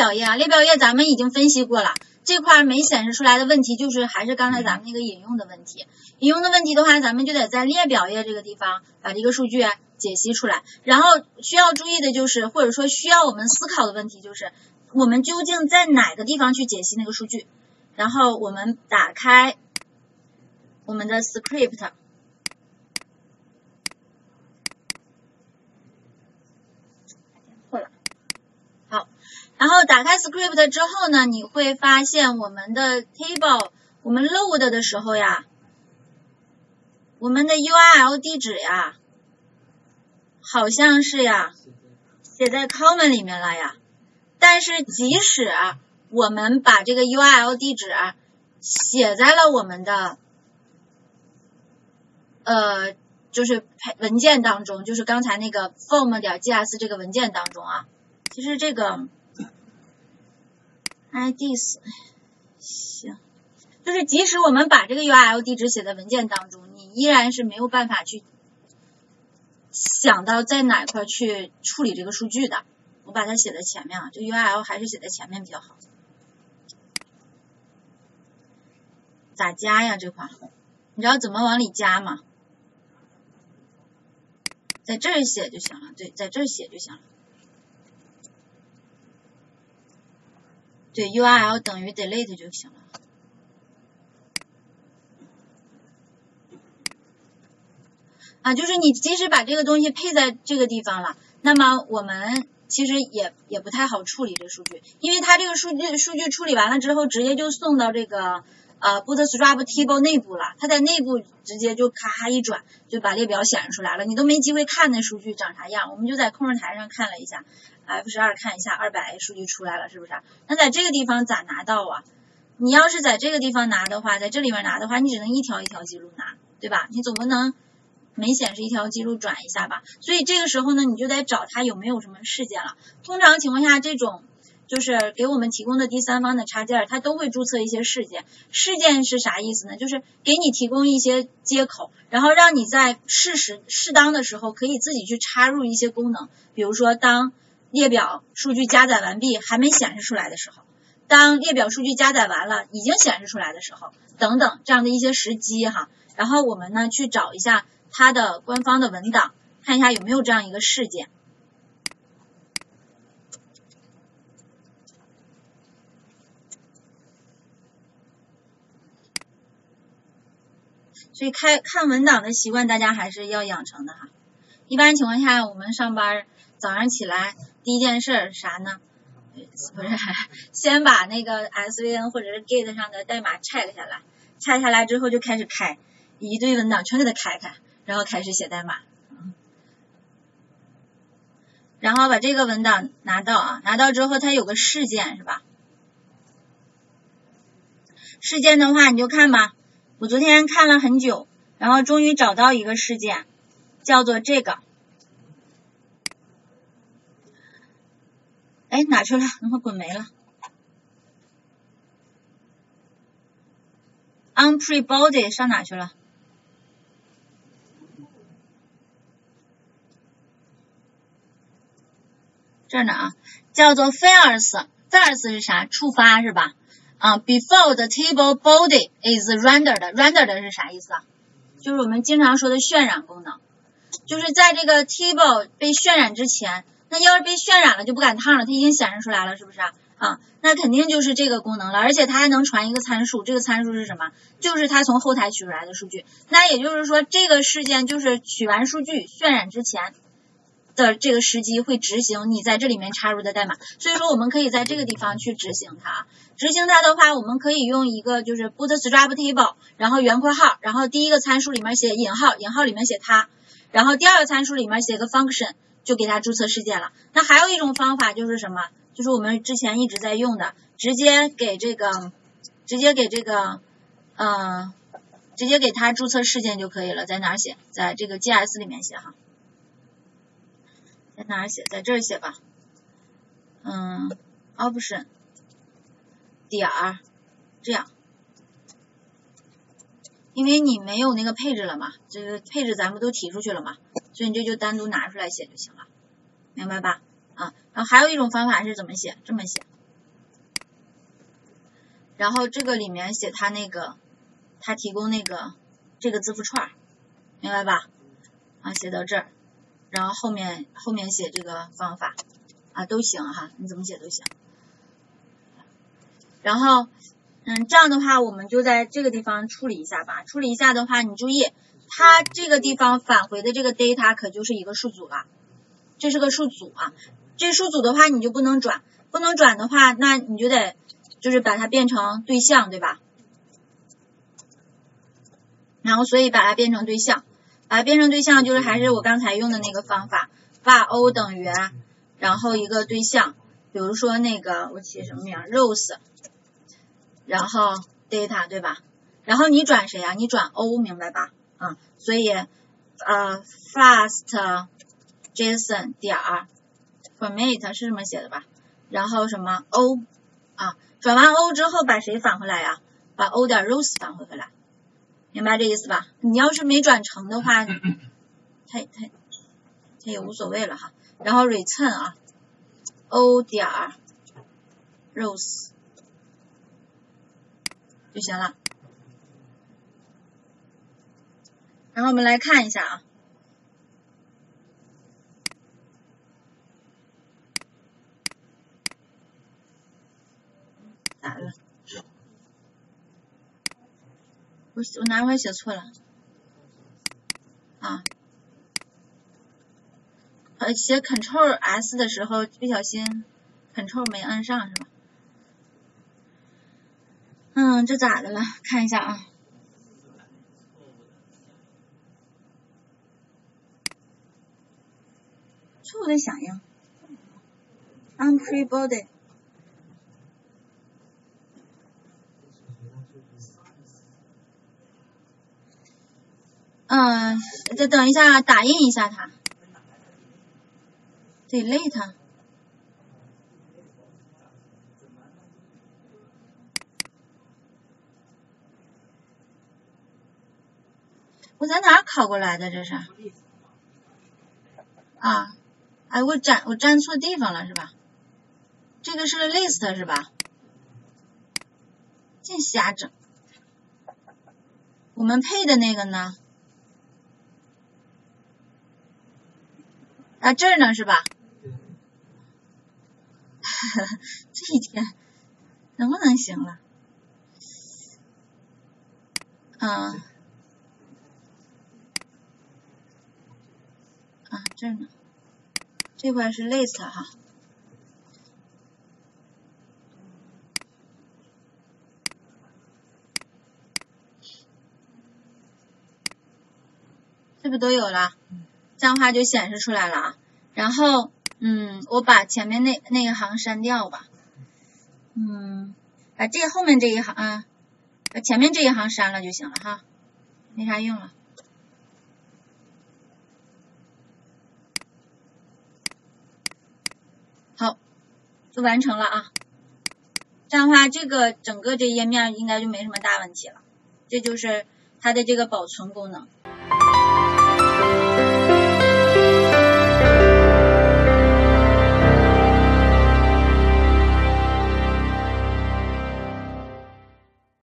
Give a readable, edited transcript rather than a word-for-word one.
表页啊，列表页咱们已经分析过了，这块没显示出来的问题就是还是刚才咱们那个引用的问题。引用的问题的话，咱们就得在列表页这个地方把这个数据解析出来。然后需要注意的就是，或者说需要我们思考的问题就是，我们究竟在哪个地方去解析那个数据？然后我们打开我们的 script。 然后打开 script 之后呢，你会发现我们的 table， 我们 load 的时候呀，我们的 URL 地址呀，好像是呀写在 common 里面了呀。但是即使我们把这个 URL 地址写在了我们的就是文件当中，就是刚才那个 form.js 这个文件当中啊，其实这个。 IDs 行，就是即使我们把这个 URL 地址写在文件当中，你依然是没有办法去想到在哪块去处理这个数据的。我把它写在前面啊，这 URL 还是写在前面比较好。咋加呀？这块你知道怎么往里加吗？在这儿写就行了，对，在这儿写就行了。 对 ，URL 等于 delete 就行了。啊，就是你即使把这个东西配在这个地方了，那么我们其实也不太好处理这数据，因为它这个数据处理完了之后，直接就送到这个Bootstrap Table 内部了，它在内部直接就咔咔一转，就把列表显示出来了，你都没机会看那数据长啥样。我们就在控制台上看了一下 F12， 看一下 200A 数据出来了，是不是？那在这个地方咋拿到啊？你要是在这个地方拿的话，在这里面拿的话，你只能一条一条记录拿，对吧？你总不能每显示一条记录转一下吧？所以这个时候呢，你就得找它有没有什么事件了。通常情况下，这种 就是给我们提供的第三方的插件，它都会注册一些事件。事件是啥意思呢？就是给你提供一些接口，然后让你在适当的时候可以自己去插入一些功能。比如说，当列表数据加载完毕还没显示出来的时候，当列表数据加载完了已经显示出来的时候，等等这样的一些时机哈。然后我们呢去找一下它的官方的文档，看一下有没有这样一个事件。 所以看文档的习惯，大家还是要养成的哈。一般情况下，我们上班早上起来第一件事啥呢？不是，先把那个 SVN 或者是 Git 上的代码拆下来，拆下来之后就开始开一堆文档，全给它开开，然后开始写代码。然后把这个文档拿到啊，拿到之后它有个事件是吧？事件的话你就看吧。 我昨天看了很久，然后终于找到一个事件，叫做这个。哎，哪去了？我滚没了。Unprebody 上哪去了？这儿呢啊，叫做 False。False 是啥？触发是吧？ Before the table body is rendered 是啥意思啊？就是我们经常说的渲染功能，就是在这个 table 被渲染之前，那要是被渲染了就不赶趟了，它已经显示出来了，是不是啊？啊，那肯定就是这个功能了，而且它还能传一个参数，这个参数是什么？就是它从后台取出来的数据。那也就是说，这个事件就是取完数据渲染之前的这个时机会执行你在这里面插入的代码，所以说我们可以在这个地方去执行它。 执行它的话，我们可以用一个就是 Bootstrap Table， 然后圆括号，然后第一个参数里面写引号，引号里面写它，然后第二个参数里面写个 function， 就给它注册事件了。那还有一种方法就是什么？就是我们之前一直在用的，直接给它注册事件就可以了。在哪儿写？在这个 JS 里面写哈。在哪儿写？在这儿写吧。Option。 点儿，这样，因为你没有那个配置了嘛，这个配置咱们都提出去了嘛，所以你这就单独拿出来写就行了，明白吧？啊，然后还有一种方法是怎么写？这么写，然后这个里面写它那个，它提供那个这个字符串，明白吧？啊，写到这儿，然后后面写这个方法啊都行哈，你怎么写都行。然后这样的话我们就在这个地方处理一下吧。处理一下的话，你注意它这个地方返回的这个 data 可就是一个数组了，这是个数组啊。这数组的话你就不能转，不能转的话，那你就得就是把它变成对象，对吧？然后所以把它变成对象，把它变成对象就是还是我刚才用的那个方法，把 o 等于，然后一个对象，比如说那个我起什么名 ，rose， 然后 data 对吧？然后你转谁啊？你转 o， 明白吧？啊、嗯，所以fastjson 点 format 是这么写的吧？然后什么 o 啊，转完 o 之后把谁返回来呀、啊？把 o 点 rose 返回回来，明白这意思吧？你要是没转成的话，它也无所谓了哈。然后 return 啊 o 点 rose 就行了。然后我们来看一下啊。咋了？我哪块写错了？啊，写 Ctrl S 的时候不小心 Ctrl 没按上是吧？嗯，这咋的了？看一下啊。错误的响应 ，unprebody。嗯，再等一下，打印一下它，得累它。我在哪考过来的这是？啊，哎，我粘错地方了是吧？这个是 list 是吧？净瞎整。我们配的那个呢？啊，这儿呢是吧？这一天能不能行了？嗯，啊，这儿呢，这块是 list 哈。这不都有了？这样的话就显示出来了啊，然后我把前面那一行删掉吧，把这后面这一行啊，把前面这一行删了就行了哈，没啥用了。好，就完成了啊，这样的话这个整个这页面应该就没什么大问题了，这就是它的这个保存功能。